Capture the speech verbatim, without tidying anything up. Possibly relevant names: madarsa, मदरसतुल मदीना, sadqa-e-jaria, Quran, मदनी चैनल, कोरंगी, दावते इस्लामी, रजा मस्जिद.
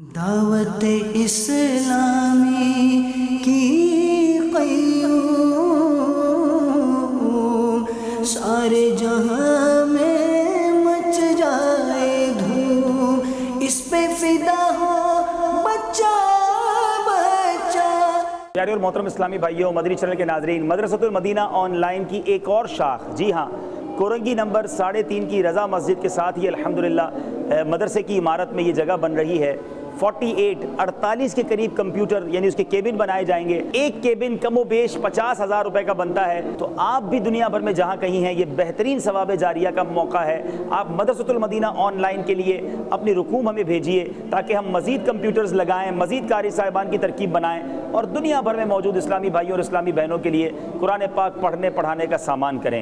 दावते इस्लामी की क़य्यूम सारे जहां में मच जाए धूम, इस पे फिदा हो बच्चा बच्चा। प्यारे और मोहतरम इस्लामी भाइयों, मदनी चैनल के नाज़रीन, मदरसतुल मदीना ऑनलाइन की एक और शाख, जी हाँ, कोरंगी नंबर साढ़े तीन की रजा मस्जिद के साथ ही अल्हम्दुलिल्लाह मदरसे की इमारत में ये जगह बन रही है। अड़तालीस के करीब कंप्यूटर यानी उसके केबिन बनाए जाएंगे। एक केबिन कमोबेश पचास हजार रुपए का बनता है। तो आप भी दुनिया भर में जहां कहीं हैं, ये बेहतरीन सवाब जारिया का मौका है। आप मदरसतुल मदीना ऑनलाइन के लिए अपनी रकूम हमें भेजिए ताकि हम मजीद कंप्यूटर्स लगाएं, मजीद कारी साहिबान की तरकीब बनाएं और दुनिया भर में मौजूद इस्लामी भाइयों और इस्लामी बहनों के लिए कुरान पाक पढ़ने पढ़ाने का सामान करें।